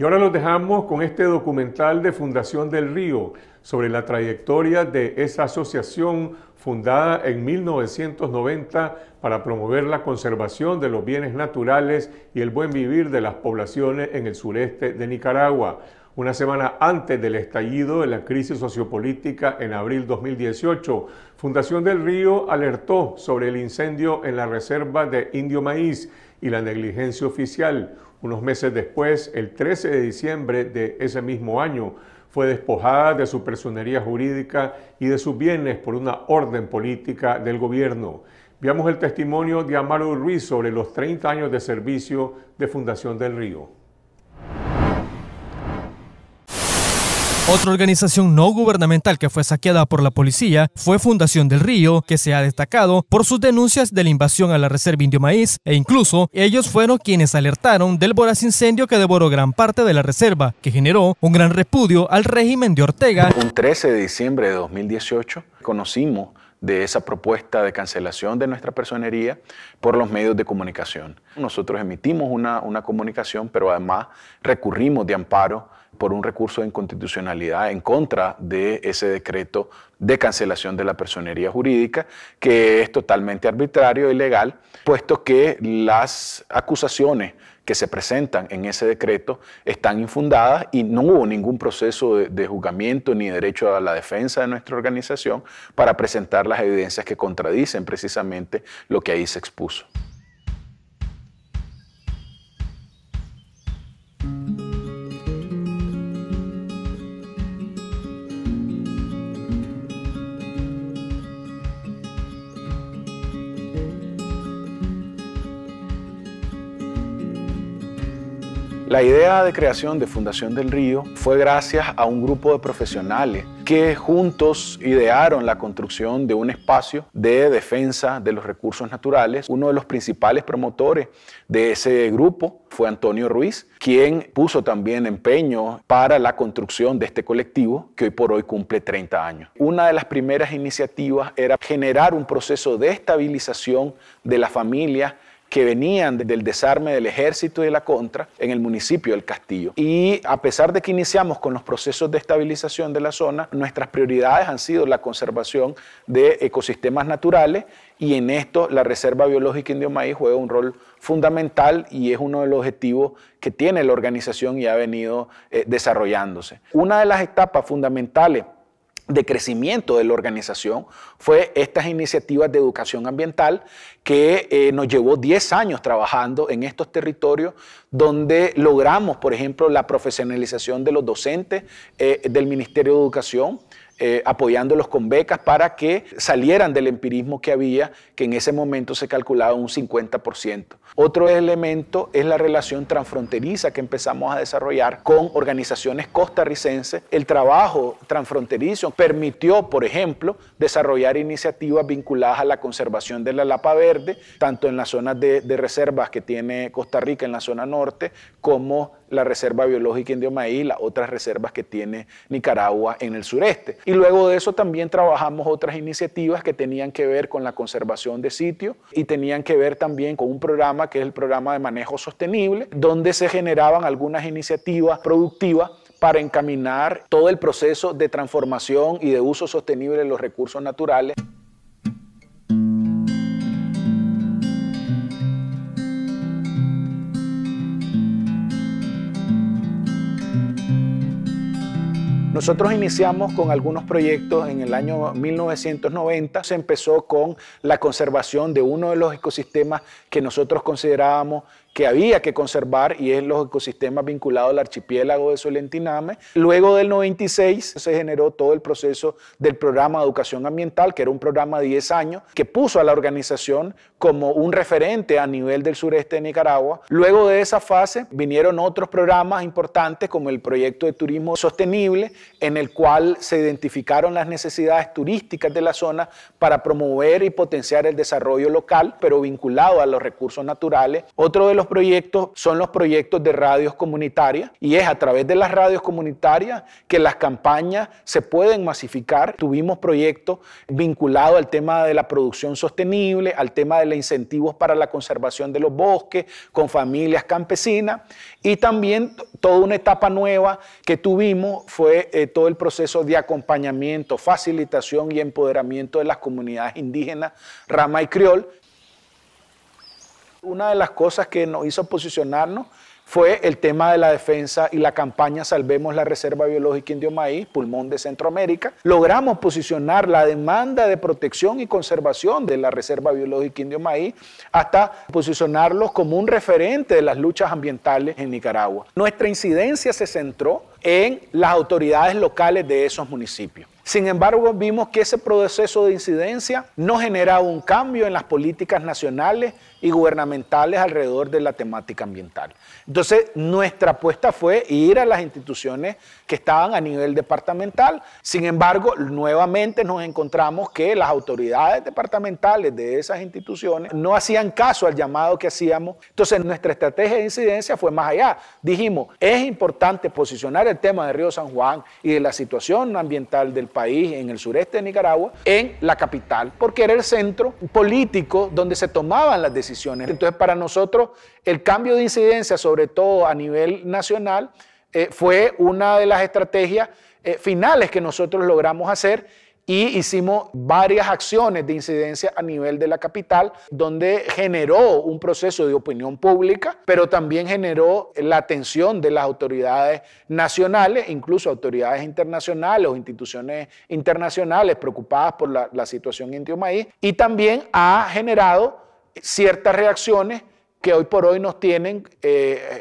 Y ahora los dejamos con este documental de Fundación del Río sobre la trayectoria de esa asociación fundada en 1990 para promover la conservación de los bienes naturales y el buen vivir de las poblaciones en el sureste de Nicaragua. Una semana antes del estallido de la crisis sociopolítica en abril 2018, Fundación del Río alertó sobre el incendio en la reserva de Indio Maíz y la negligencia oficial. Unos meses después, el 13 de diciembre de ese mismo año, fue despojada de su personería jurídica y de sus bienes por una orden política del gobierno. Veamos el testimonio de Amaru Ruiz sobre los 30 años de servicio de Fundación del Río. Otra organización no gubernamental que fue saqueada por la policía fue Fundación del Río, que se ha destacado por sus denuncias de la invasión a la reserva Indio Maíz, e incluso ellos fueron quienes alertaron del voraz incendio que devoró gran parte de la reserva, que generó un gran repudio al régimen de Ortega. Un 13 de diciembre de 2018 conocimos de esa propuesta de cancelación de nuestra personería por los medios de comunicación. Nosotros emitimos una comunicación, pero además recurrimos de amparo por un recurso de inconstitucionalidad en contra de ese decreto de cancelación de la personería jurídica, que es totalmente arbitrario y legal, puesto que las acusaciones que se presentan en ese decreto están infundadas y no hubo ningún proceso de juzgamiento ni derecho a la defensa de nuestra organización para presentar las evidencias que contradicen precisamente lo que ahí se expuso. La idea de creación de Fundación del Río fue gracias a un grupo de profesionales que juntos idearon la construcción de un espacio de defensa de los recursos naturales. Uno de los principales promotores de ese grupo fue Antonio Ruiz, quien puso también empeño para la construcción de este colectivo que hoy por hoy cumple 30 años. Una de las primeras iniciativas era generar un proceso de estabilización de la familia que venían del desarme del ejército y de la contra en el municipio del Castillo. Y a pesar de que iniciamos con los procesos de estabilización de la zona, nuestras prioridades han sido la conservación de ecosistemas naturales, y en esto la Reserva Biológica Indio Maíz juega un rol fundamental y es uno de los objetivos que tiene la organización y ha venido desarrollándose. Una de las etapas fundamentales de crecimiento de la organización fue estas iniciativas de educación ambiental que nos llevó 10 años trabajando en estos territorios, donde logramos, por ejemplo, la profesionalización de los docentes del Ministerio de Educación, apoyándolos con becas para que salieran del empirismo que había, que en ese momento se calculaba un 50%. Otro elemento es la relación transfronteriza que empezamos a desarrollar con organizaciones costarricenses. El trabajo transfronterizo permitió, por ejemplo, desarrollar iniciativas vinculadas a la conservación de la Lapa Verde, tanto en las zonas de reservas que tiene Costa Rica en la zona norte, como la Reserva Biológica Indio Maíz, las otras reservas que tiene Nicaragua en el sureste. Y luego de eso también trabajamos otras iniciativas que tenían que ver con la conservación de sitios y tenían que ver también con un programa que es el programa de manejo sostenible, donde se generaban algunas iniciativas productivas para encaminar todo el proceso de transformación y de uso sostenible de los recursos naturales. Nosotros iniciamos con algunos proyectos en el año 1990. Se empezó con la conservación de uno de los ecosistemas que nosotros considerábamos que había que conservar, y es los ecosistemas vinculados al archipiélago de Solentiname. Luego del 96 se generó todo el proceso del programa de educación ambiental, que era un programa de 10 años, que puso a la organización como un referente a nivel del sureste de Nicaragua. Luego de esa fase vinieron otros programas importantes, como el proyecto de turismo sostenible, en el cual se identificaron las necesidades turísticas de la zona para promover y potenciar el desarrollo local, pero vinculado a los recursos naturales. Otro de los proyectos son los proyectos de radios comunitarias, y es a través de las radios comunitarias que las campañas se pueden masificar. Tuvimos proyectos vinculados al tema de la producción sostenible, al tema de los incentivos para la conservación de los bosques, con familias campesinas, y también toda una etapa nueva que tuvimos fue todo el proceso de acompañamiento, facilitación y empoderamiento de las comunidades indígenas, rama y criol. Una de las cosas que nos hizo posicionarnos fue el tema de la defensa y la campaña Salvemos la Reserva Biológica Indio Maíz, pulmón de Centroamérica. Logramos posicionar la demanda de protección y conservación de la Reserva Biológica Indio Maíz hasta posicionarlos como un referente de las luchas ambientales en Nicaragua. Nuestra incidencia se centró en las autoridades locales de esos municipios. Sin embargo, vimos que ese proceso de incidencia no generaba un cambio en las políticas nacionales y gubernamentales alrededor de la temática ambiental. Entonces, nuestra apuesta fue ir a las instituciones que estaban a nivel departamental. Sin embargo, nuevamente nos encontramos que las autoridades departamentales de esas instituciones no hacían caso al llamado que hacíamos. Entonces, nuestra estrategia de incidencia fue más allá. Dijimos, es importante posicionar el tema de Río San Juan y de la situación ambiental del país en el sureste de Nicaragua en la capital, porque era el centro político donde se tomaban las decisiones. Entonces, para nosotros, el cambio de incidencia, sobre todo a nivel nacional, fue una de las estrategias finales que nosotros logramos hacer, y hicimos varias acciones de incidencia a nivel de la capital, donde generó un proceso de opinión pública, pero también generó la atención de las autoridades nacionales, incluso autoridades internacionales o instituciones internacionales preocupadas por la situación en Indio Maíz, y también ha generado ciertas reacciones que hoy por hoy nos tienen,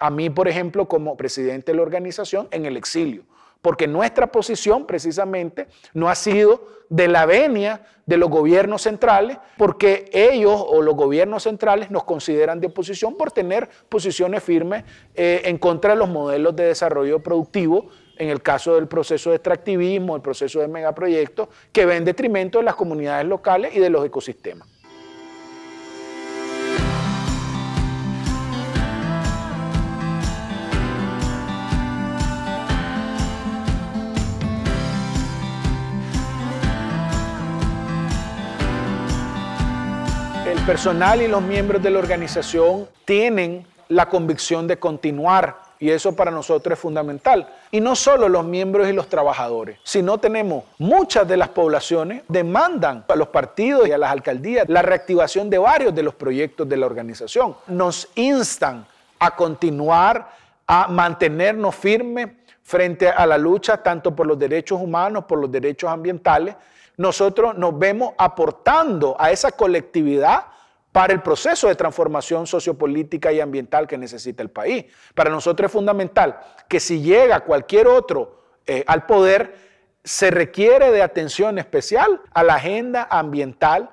a mí por ejemplo como presidente de la organización, en el exilio, porque nuestra posición precisamente no ha sido de la venia de los gobiernos centrales, porque ellos o los gobiernos centrales nos consideran de oposición por tener posiciones firmes en contra de los modelos de desarrollo productivo, en el caso del proceso de extractivismo, el proceso de megaproyectos, que va en detrimento de las comunidades locales y de los ecosistemas. El personal y los miembros de la organización tienen la convicción de continuar, y eso para nosotros es fundamental. Y no solo los miembros y los trabajadores, sino tenemos muchas de las poblaciones demandan a los partidos y a las alcaldías la reactivación de varios de los proyectos de la organización. Nos instan a continuar, a mantenernos firmes frente a la lucha tanto por los derechos humanos, por los derechos ambientales. Nosotros nos vemos aportando a esa colectividad para el proceso de transformación sociopolítica y ambiental que necesita el país. Para nosotros es fundamental que si llega cualquier otro al poder, se requiere de atención especial a la agenda ambiental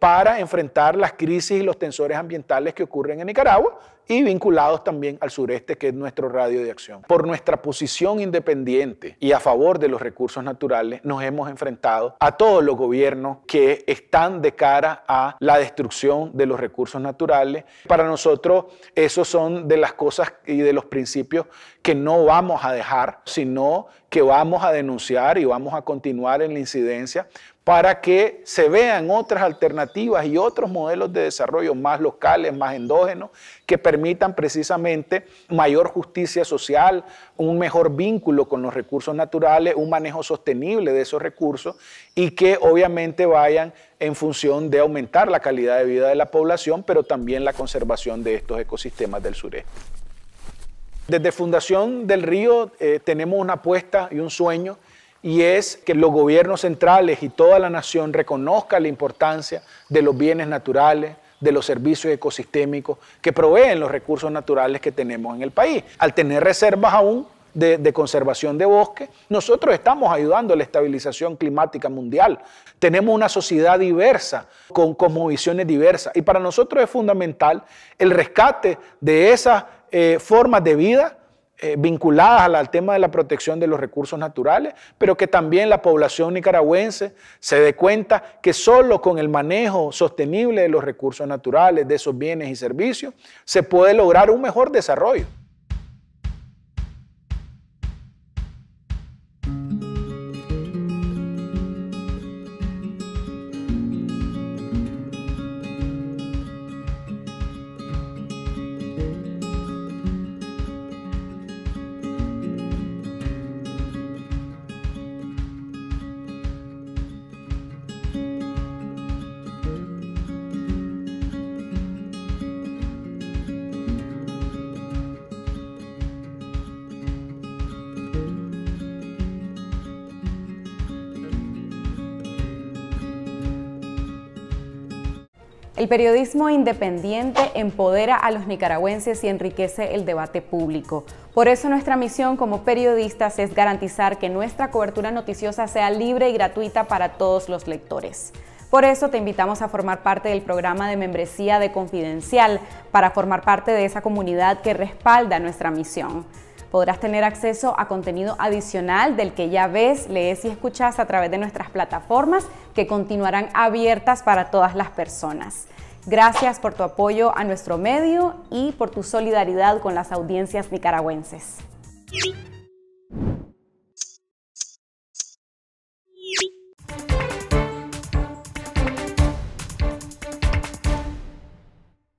para enfrentar las crisis y los tensores ambientales que ocurren en Nicaragua y vinculados también al sureste, que es nuestro radio de acción. Por nuestra posición independiente y a favor de los recursos naturales, nos hemos enfrentado a todos los gobiernos que están de cara a la destrucción de los recursos naturales. Para nosotros, esos son de las cosas y de los principios que no vamos a dejar, sino que vamos a denunciar y vamos a continuar en la incidencia para que se vean otras alternativas y otros modelos de desarrollo más locales, más endógenos, que permitan precisamente mayor justicia social, un mejor vínculo con los recursos naturales, un manejo sostenible de esos recursos y que obviamente vayan en función de aumentar la calidad de vida de la población, pero también la conservación de estos ecosistemas del sureste. Desde Fundación del Río tenemos una apuesta y un sueño, y es que los gobiernos centrales y toda la nación reconozcan la importancia de los bienes naturales, de los servicios ecosistémicos que proveen los recursos naturales que tenemos en el país. Al tener reservas aún de conservación de bosques, nosotros estamos ayudando a la estabilización climática mundial. Tenemos una sociedad diversa, con cosmovisiones diversas, y para nosotros es fundamental el rescate de esas formas de vida vinculadas al tema de la protección de los recursos naturales, pero que también la población nicaragüense se dé cuenta que solo con el manejo sostenible de los recursos naturales, de esos bienes y servicios, se puede lograr un mejor desarrollo. El periodismo independiente empodera a los nicaragüenses y enriquece el debate público. Por eso nuestra misión como periodistas es garantizar que nuestra cobertura noticiosa sea libre y gratuita para todos los lectores. Por eso te invitamos a formar parte del programa de membresía de Confidencial, para formar parte de esa comunidad que respalda nuestra misión. Podrás tener acceso a contenido adicional del que ya ves, lees y escuchas a través de nuestras plataformas, que continuarán abiertas para todas las personas. Gracias por tu apoyo a nuestro medio y por tu solidaridad con las audiencias nicaragüenses.